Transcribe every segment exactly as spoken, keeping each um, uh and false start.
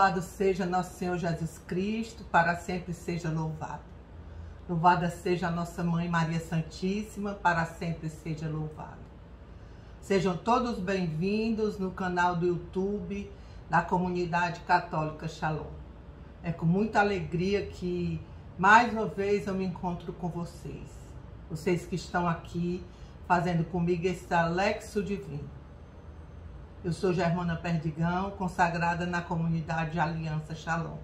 Louvado seja nosso Senhor Jesus Cristo, para sempre seja louvado. Louvada seja a nossa Mãe Maria Santíssima, para sempre seja louvada. Sejam todos bem-vindos no canal do YouTube da Comunidade Católica Shalom. É com muita alegria que mais uma vez eu me encontro com vocês. Vocês que estão aqui fazendo comigo esta Lectio Divina. Eu sou Germana Perdigão, consagrada na Comunidade Aliança Shalom.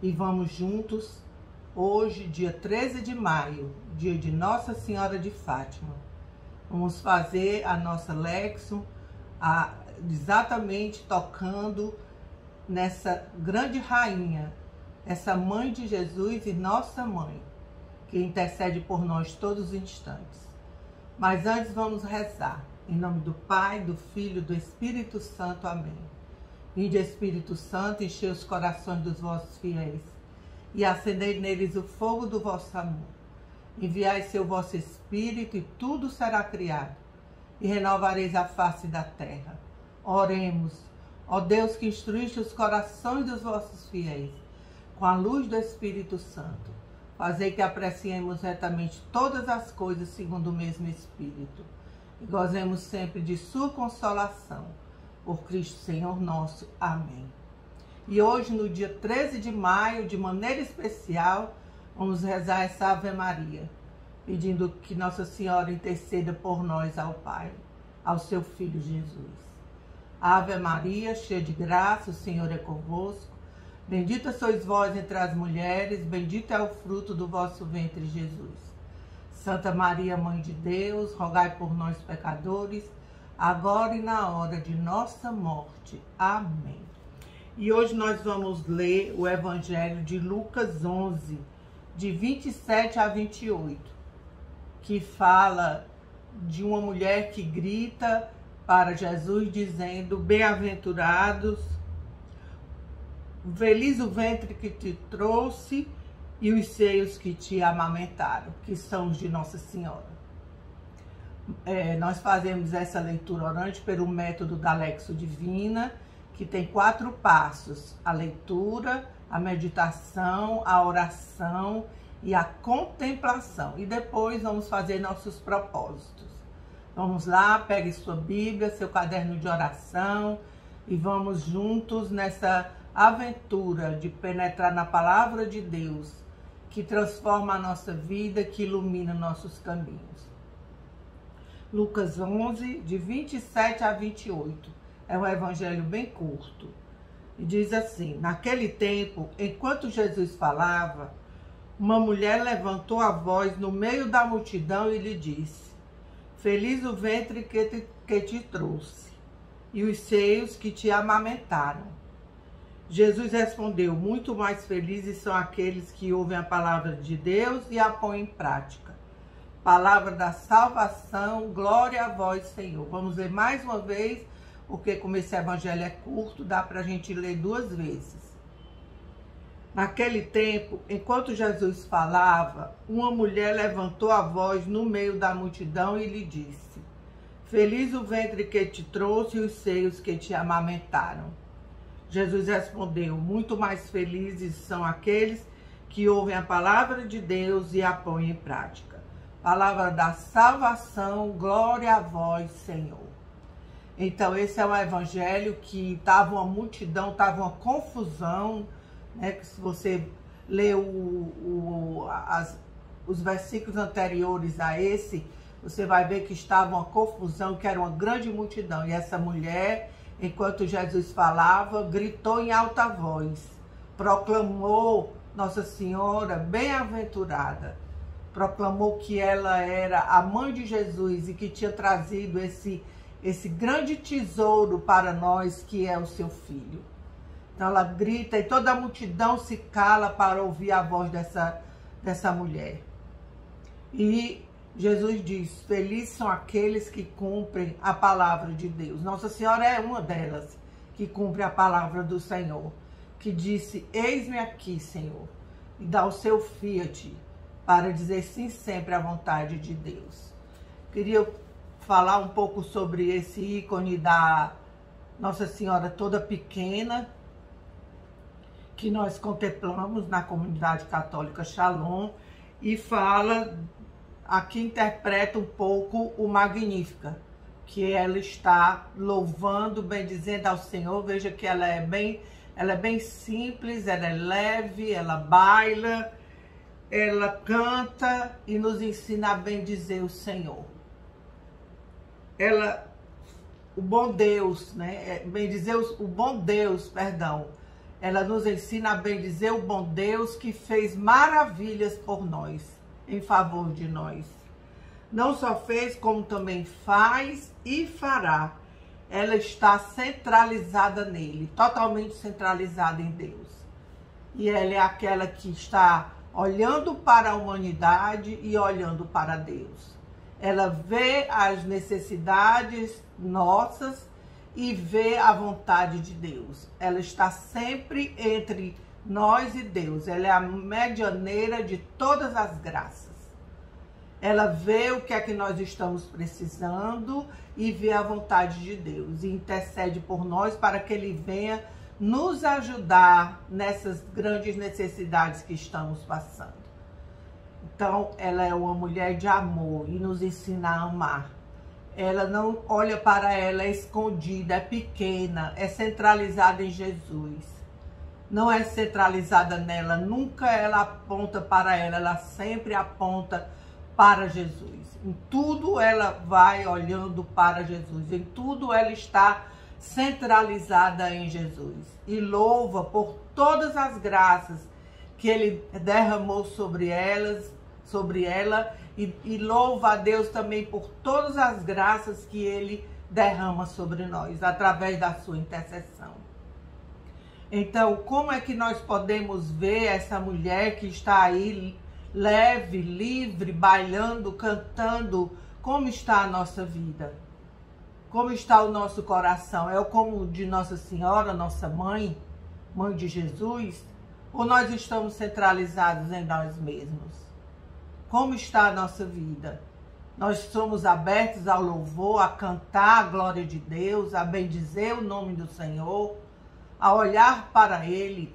E vamos juntos, hoje, dia treze de maio, dia de Nossa Senhora de Fátima. Vamos fazer a nossa Lectio, a, exatamente tocando nessa grande rainha, essa mãe de Jesus e nossa mãe, que intercede por nós todos os instantes. Mas antes vamos rezar. Em nome do Pai, do Filho e do Espírito Santo. Amém. Vinde, Espírito Santo, enchei os corações dos vossos fiéis e acendei neles o fogo do vosso amor. Enviai seu vosso Espírito e tudo será criado e renovareis a face da terra. Oremos, ó Deus que instruíste os corações dos vossos fiéis com a luz do Espírito Santo. Fazei que apreciemos retamente todas as coisas segundo o mesmo Espírito. E gozemos sempre de sua consolação, por Cristo Senhor nosso. Amém. E hoje, no dia treze de maio, de maneira especial, vamos rezar essa Ave Maria, pedindo que Nossa Senhora interceda por nós ao Pai, ao seu Filho Jesus. Ave Maria, cheia de graça, o Senhor é convosco. Bendita sois vós entre as mulheres, bendito é o fruto do vosso ventre, Jesus. Santa Maria, Mãe de Deus, rogai por nós, pecadores, agora e na hora de nossa morte. Amém. E hoje nós vamos ler o Evangelho de Lucas onze, de vinte e sete a vinte e oito, que fala de uma mulher que grita para Jesus, dizendo: bem-aventurados, feliz o ventre que te trouxe, e os seios que te amamentaram, que são os de Nossa Senhora. É, nós fazemos essa leitura orante pelo método da Lectio Divina, que tem quatro passos: a leitura, a meditação, a oração e a contemplação. E depois vamos fazer nossos propósitos. Vamos lá, pegue sua Bíblia, seu caderno de oração e vamos juntos nessa aventura de penetrar na Palavra de Deus, que transforma a nossa vida, que ilumina nossos caminhos. Lucas onze, de vinte e sete a vinte e oito, é um evangelho bem curto. E diz assim: naquele tempo, enquanto Jesus falava, uma mulher levantou a voz no meio da multidão e lhe disse: feliz o ventre que te, que te trouxe, e os seios que te amamentaram. Jesus respondeu: muito mais felizes são aqueles que ouvem a palavra de Deus e a põem em prática. Palavra da salvação, glória a vós, Senhor. Vamos ler mais uma vez, porque como esse evangelho é curto, dá para a gente ler duas vezes. Naquele tempo, enquanto Jesus falava, uma mulher levantou a voz no meio da multidão e lhe disse: feliz o ventre que te trouxe e os seios que te amamentaram. Jesus respondeu: muito mais felizes são aqueles que ouvem a palavra de Deus e a põem em prática. Palavra da salvação, glória a vós, Senhor. Então, esse é um evangelho que estava uma multidão, estava uma confusão, né? Se você lê o, o, as, os versículos anteriores a esse, você vai ver que estava uma confusão, que era uma grande multidão. E essa mulher, enquanto Jesus falava, gritou em alta voz, proclamou Nossa Senhora bem-aventurada, proclamou que ela era a mãe de Jesus e que tinha trazido esse, esse grande tesouro para nós, que é o seu filho. Então ela grita e toda a multidão se cala para ouvir a voz dessa, dessa mulher. E Jesus diz: felizes são aqueles que cumprem a palavra de Deus. Nossa Senhora é uma delas que cumpre a palavra do Senhor, que disse: eis-me aqui, Senhor, e dá o seu fiat para dizer sim sempre à vontade de Deus. Queria falar um pouco sobre esse ícone da Nossa Senhora toda pequena, que nós contemplamos na Comunidade Católica Shalom, e fala, aqui interpreta um pouco o Magnífica, que ela está louvando, bendizendo ao Senhor. Veja que ela é bem, ela é bem simples, ela é leve, ela baila, ela canta e nos ensina a bendizer o Senhor. Ela, o bom Deus, né? Bendizer o, o bom Deus, perdão. Ela nos ensina a bendizer o bom Deus que fez maravilhas por nós, em favor de nós. Não só fez, como também faz e fará. Ela está centralizada nele, totalmente centralizada em Deus. E ela é aquela que está olhando para a humanidade e olhando para Deus. Ela vê as necessidades nossas e vê a vontade de Deus. Ela está sempre entre nós e Deus. Ela é a medianeira de todas as graças. Ela vê o que é que nós estamos precisando e vê a vontade de Deus. E intercede por nós para que Ele venha nos ajudar nessas grandes necessidades que estamos passando. Então, ela é uma mulher de amor e nos ensina a amar. Ela não olha para ela, é escondida, é pequena, é centralizada em Jesus. Não é centralizada nela, nunca ela aponta para ela, ela sempre aponta para Jesus. Em tudo ela vai olhando para Jesus, em tudo ela está centralizada em Jesus e louva por todas as graças que Ele derramou sobre elas, sobre ela, e, e louva a Deus também por todas as graças que Ele derrama sobre nós através da sua intercessão. Então, como é que nós podemos ver essa mulher que está aí leve, livre, bailando, cantando? Como está a nossa vida? Como está o nosso coração? É como o de Nossa Senhora, nossa mãe, mãe de Jesus? Ou nós estamos centralizados em nós mesmos? Como está a nossa vida? Nós somos abertos ao louvor, a cantar a glória de Deus, a bendizer o nome do Senhor, a olhar para Ele.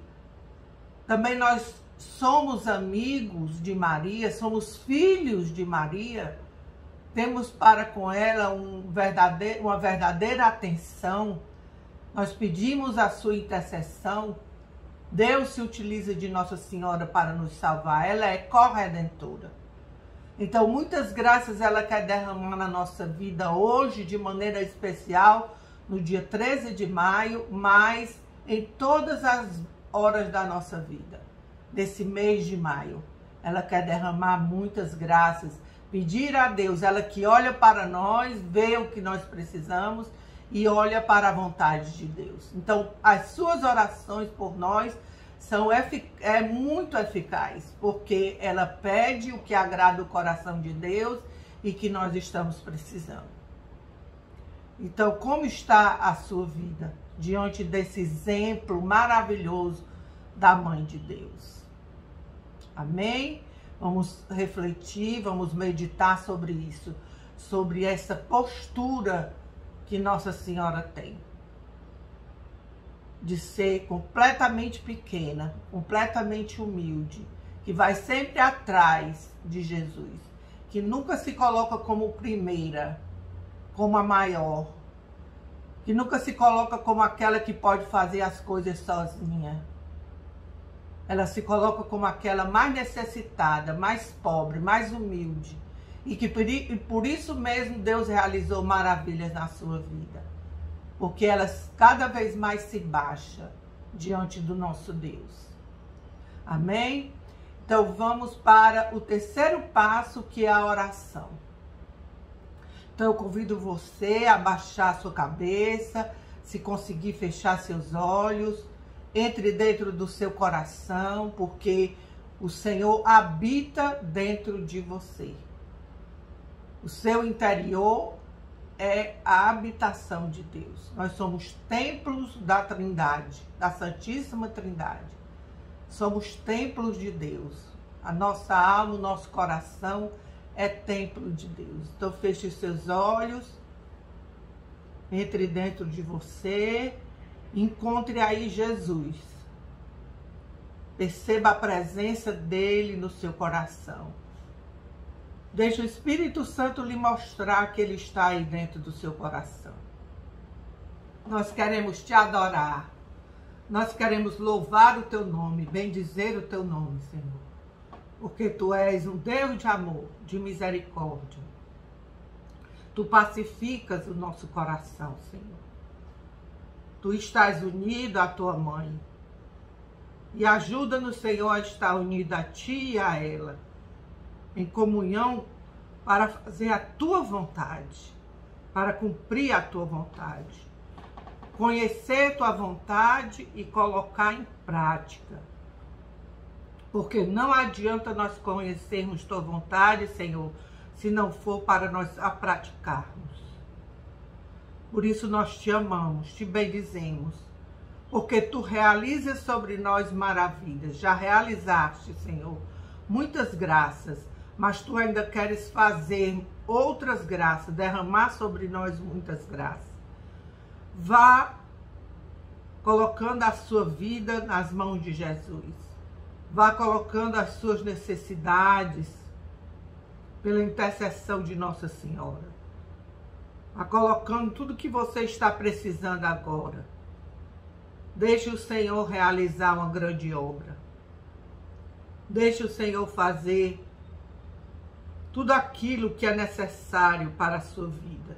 Também nós somos amigos de Maria, somos filhos de Maria, temos para com ela um verdadeiro, uma verdadeira atenção, nós pedimos a sua intercessão. Deus se utiliza de Nossa Senhora para nos salvar, ela é corredentora. Então, muitas graças ela quer derramar na nossa vida hoje, de maneira especial, no dia treze de maio, mas em todas as horas da nossa vida. Desse mês de maio, ela quer derramar muitas graças, pedir a Deus, ela que olha para nós, vê o que nós precisamos e olha para a vontade de Deus. Então, as suas orações por nós são efic- é muito eficaz, porque ela pede o que agrada o coração de Deus e que nós estamos precisando. Então, como está a sua vida diante desse exemplo maravilhoso da Mãe de Deus? Amém? Vamos refletir, vamos meditar sobre isso, sobre essa postura que Nossa Senhora tem, de ser completamente pequena, completamente humilde, que vai sempre atrás de Jesus, que nunca se coloca como primeira, como a maior, que nunca se coloca como aquela que pode fazer as coisas sozinha. Ela se coloca como aquela mais necessitada, mais pobre, mais humilde. E que por, e por isso mesmo Deus realizou maravilhas na sua vida. Porque ela cada vez mais se baixa diante do nosso Deus. Amém? Então vamos para o terceiro passo, que é a oração. Então eu convido você a baixar sua cabeça, se conseguir fechar seus olhos. Entre dentro do seu coração, porque o Senhor habita dentro de você. O seu interior é a habitação de Deus. Nós somos templos da Trindade, da Santíssima Trindade. Somos templos de Deus. A nossa alma, o nosso coração é templo de Deus. Então feche seus olhos, entre dentro de você. Encontre aí Jesus, Perceba a presença dele no seu coração. Deixe o Espírito Santo lhe mostrar que ele está aí dentro do seu coração. Nós queremos te adorar. Nós queremos louvar o teu nome, bendizer o teu nome, Senhor. Porque tu és um Deus de amor, de misericórdia. Tu pacificas o nosso coração, Senhor. Tu estás unido à tua mãe. E ajuda-nos, Senhor, a estar unido a ti e a ela, em comunhão, para fazer a tua vontade, para cumprir a tua vontade. Conhecer tua vontade e colocar em prática. Porque não adianta nós conhecermos tua vontade, Senhor, se não for para nós a praticarmos. Por isso nós te amamos, te bendizemos, porque tu realizas sobre nós maravilhas. Já realizaste, Senhor, muitas graças, mas tu ainda queres fazer outras graças, derramar sobre nós muitas graças. Vá colocando a sua vida nas mãos de Jesus. Vá colocando as suas necessidades pela intercessão de Nossa Senhora. Vá colocando tudo que você está precisando agora. Deixe o Senhor realizar uma grande obra. Deixe o Senhor fazer tudo aquilo que é necessário para a sua vida.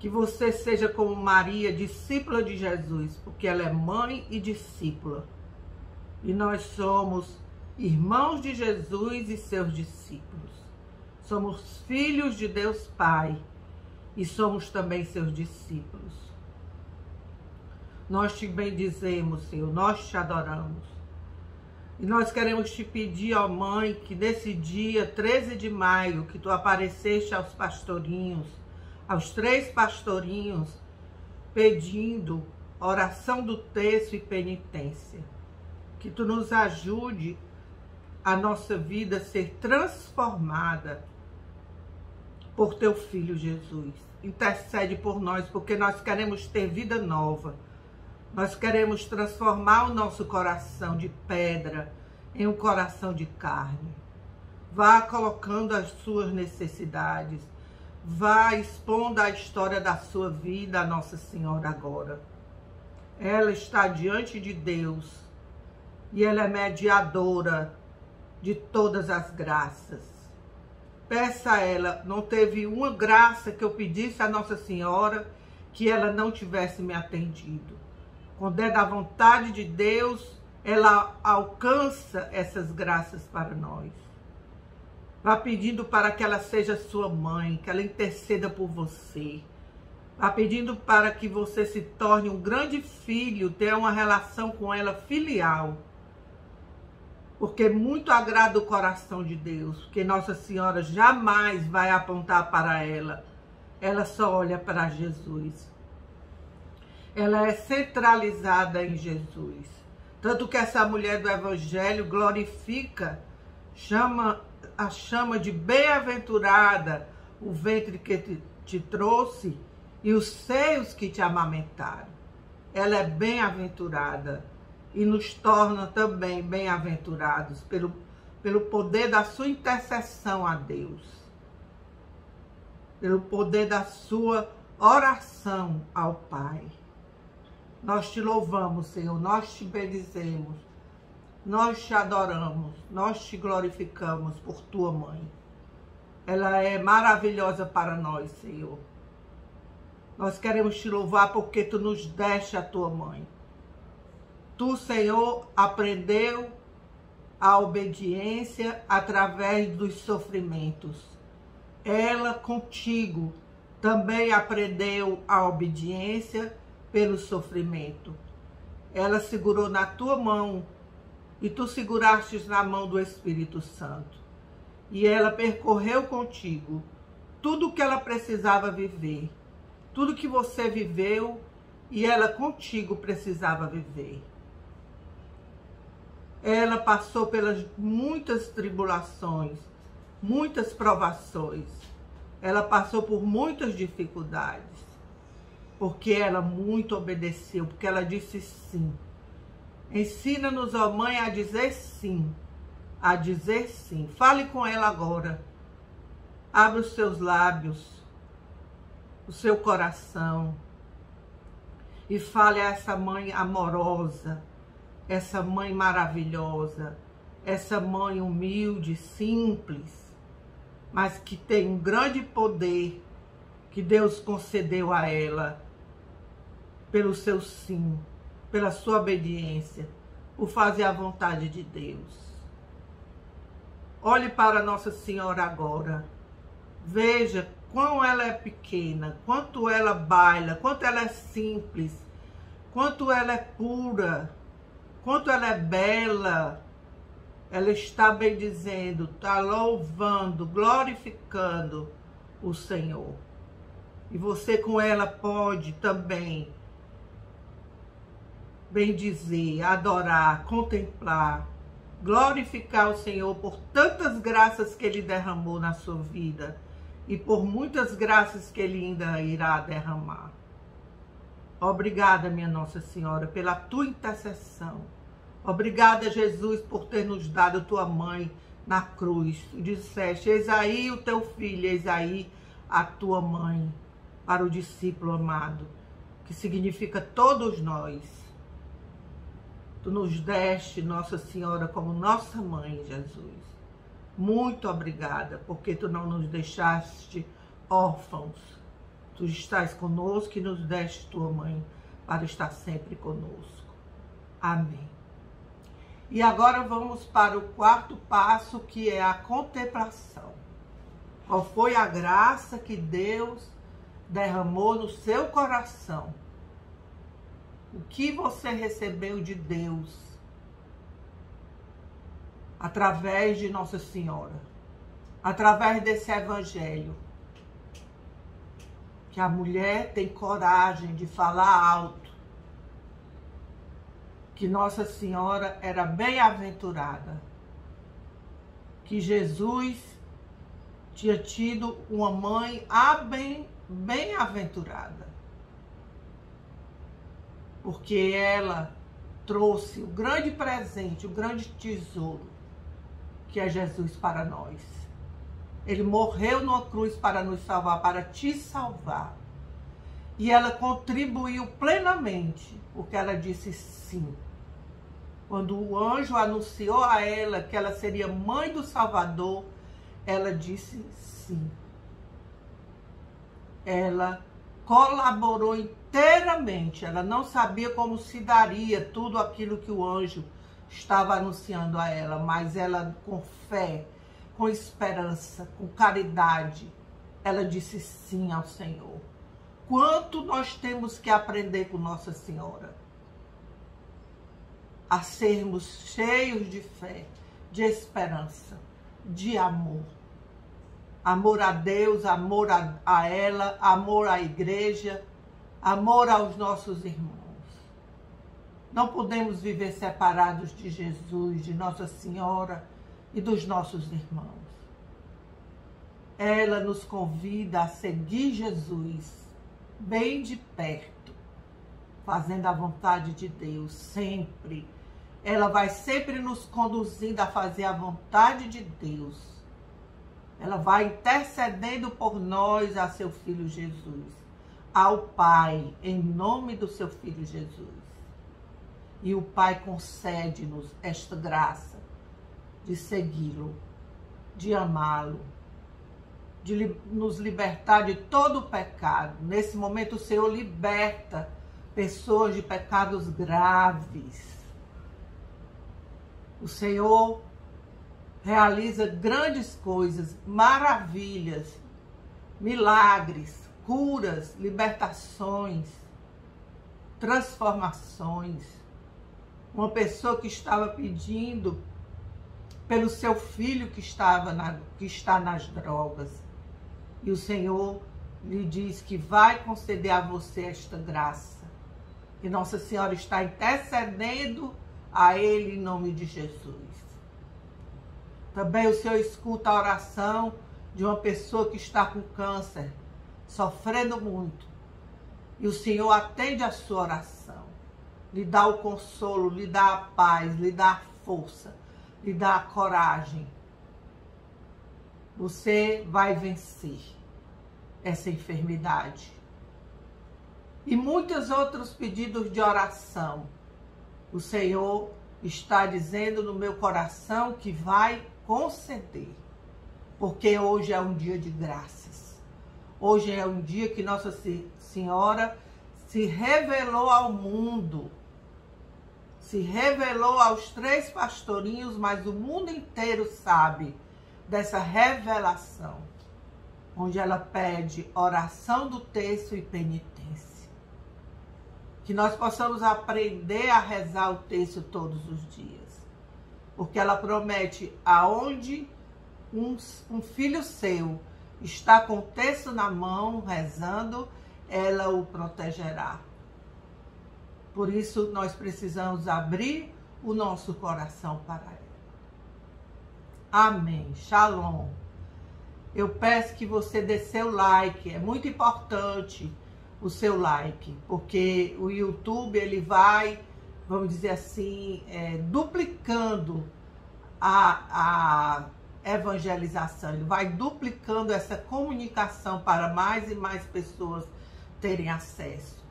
Que você seja como Maria, discípula de Jesus, porque ela é mãe e discípula. E nós somos irmãos de Jesus e seus discípulos. Somos filhos de Deus Pai e somos também seus discípulos. Nós te bendizemos, Senhor, nós te adoramos. E nós queremos te pedir, ó Mãe, que nesse dia treze de maio, que tu apareceste aos pastorinhos, aos três pastorinhos, pedindo oração do terço e penitência. Que tu nos ajude a nossa vida a ser transformada por teu Filho Jesus. Intercede por nós, porque nós queremos ter vida nova. Nós queremos transformar o nosso coração de pedra em um coração de carne. Vá colocando as suas necessidades. Vá expondo a história da sua vida, a Nossa Senhora agora. Ela está diante de Deus e ela é mediadora de todas as graças. Peça a ela, não teve uma graça que eu pedisse à Nossa Senhora que ela não tivesse me atendido. Quando é da vontade de Deus, ela alcança essas graças para nós. Vá pedindo para que ela seja sua mãe, que ela interceda por você. Vá pedindo para que você se torne um grande filho, tenha uma relação com ela filial. Porque muito agrada o coração de Deus, porque Nossa Senhora jamais vai apontar para ela. Ela só olha para Jesus. Ela é centralizada em Jesus. Tanto que essa mulher do Evangelho glorifica, chama a chama de bem-aventurada o ventre que te, te trouxe e os seios que te amamentaram. Ela é bem-aventurada e nos torna também bem-aventurados pelo, pelo poder da sua intercessão a Deus, pelo poder da sua oração ao Pai. Nós te louvamos, Senhor, nós te bendizemos. Nós te adoramos, nós te glorificamos por tua mãe. Ela é maravilhosa para nós, Senhor. Nós queremos te louvar porque tu nos deste a tua mãe. Tu, Senhor, aprendeu a obediência através dos sofrimentos. Ela contigo também aprendeu a obediência pelo sofrimento. Ela segurou na tua mão e tu segurastes na mão do Espírito Santo. E ela percorreu contigo tudo o que ela precisava viver, tudo que você viveu, e ela contigo precisava viver. Ela passou pelas muitas tribulações, muitas provações. Ela passou por muitas dificuldades, porque ela muito obedeceu, porque ela disse sim. Ensina-nos, ó Mãe, a dizer sim, a dizer sim. Fale com ela agora. Abra os seus lábios, o seu coração e fale a essa mãe amorosa, essa mãe maravilhosa, essa mãe humilde, simples, mas que tem um grande poder que Deus concedeu a ela pelo seu sim, pela sua obediência, por fazer a vontade de Deus. Olhe para Nossa Senhora agora. Veja quão ela é pequena, quanto ela baila, quanto ela é simples, quanto ela é pura, quanto ela é bela. Ela está bendizendo, está louvando, glorificando o Senhor. E você com ela pode também bendizer, adorar, contemplar, glorificar o Senhor por tantas graças que Ele derramou na sua vida e por muitas graças que Ele ainda irá derramar. Obrigada, minha Nossa Senhora, pela tua intercessão. Obrigada, Jesus, por ter nos dado tua mãe na cruz. Tu disseste, eis aí o teu filho, eis aí a tua mãe, para o discípulo amado, que significa todos nós. Tu nos deste, Nossa Senhora, como nossa mãe, Jesus. Muito obrigada, porque tu não nos deixaste órfãos. Tu estás conosco e nos deste tua mãe, para estar sempre conosco. Amém. E agora vamos para o quarto passo, que é a contemplação. Qual foi a graça que Deus derramou no seu coração? O que você recebeu de Deus através de Nossa Senhora, através desse evangelho, que a mulher tem coragem de falar alto, que Nossa Senhora era bem-aventurada, que Jesus tinha tido uma mãe bem-aventurada, porque ela trouxe o grande presente, o grande tesouro, que é Jesus para nós. Ele morreu numa cruz para nos salvar, para te salvar. E ela contribuiu plenamente, porque ela disse sim. Quando o anjo anunciou a ela que ela seria mãe do Salvador, ela disse sim. Ela colaborou inteiramente, ela não sabia como se daria tudo aquilo que o anjo estava anunciando a ela, mas ela com fé, com esperança, com caridade, ela disse sim ao Senhor. Quanto nós temos que aprender com Nossa Senhora? A sermos cheios de fé, de esperança, de amor. Amor a Deus, amor a, a ela, amor à igreja, amor aos nossos irmãos. Não podemos viver separados de Jesus, de Nossa Senhora e dos nossos irmãos. Ela nos convida a seguir Jesus bem de perto, fazendo a vontade de Deus sempre. Ela vai sempre nos conduzindo a fazer a vontade de Deus. Ela vai intercedendo por nós a seu Filho Jesus, ao Pai, em nome do seu Filho Jesus. E o Pai concede-nos esta graça de segui-lo, de amá-lo, de nos libertar de todo o pecado. Nesse momento o Senhor liberta pessoas de pecados graves. O Senhor realiza grandes coisas, maravilhas, milagres, curas, libertações, transformações. Uma pessoa que estava pedindo pelo seu filho que, estava na, que está nas drogas. E o Senhor lhe diz que vai conceder a você esta graça. E Nossa Senhora está intercedendo a ele em nome de Jesus. Também o Senhor escuta a oração de uma pessoa que está com câncer, sofrendo muito. E o Senhor atende a sua oração. lhe dá o consolo, lhe dá a paz, lhe dá a força, lhe dá a coragem. Você vai vencer essa enfermidade. E muitos outros pedidos de oração. O Senhor está dizendo no meu coração que vai conceder. Porque hoje é um dia de graças. Hoje é um dia que Nossa Senhora se revelou ao mundo. Se revelou aos três pastorinhos, mas o mundo inteiro sabe dessa revelação. Onde ela pede oração do terço e penitência. Que nós possamos aprender a rezar o terço todos os dias. Porque ela promete aonde Um, um filho seu está com o terço na mão, rezando, ela o protegerá. Por isso, nós precisamos abrir o nosso coração para ela. Amém. Shalom. Eu peço que você dê seu like. É muito importante o seu like, porque o YouTube, ele vai, vamos dizer assim, é, duplicando a... a evangelização, ele vai duplicando essa comunicação para mais e mais pessoas terem acesso.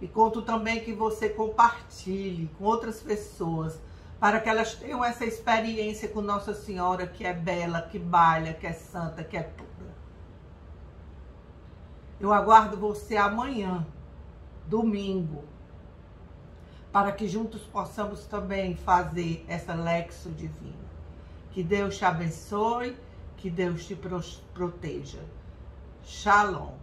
E conto também que você compartilhe com outras pessoas, para que elas tenham essa experiência com Nossa Senhora, que é bela, que baila, que é santa, que é pura. Eu aguardo você amanhã, domingo, para que juntos possamos também fazer essa Lectio Divina. Que Deus te abençoe, que Deus te proteja. Shalom.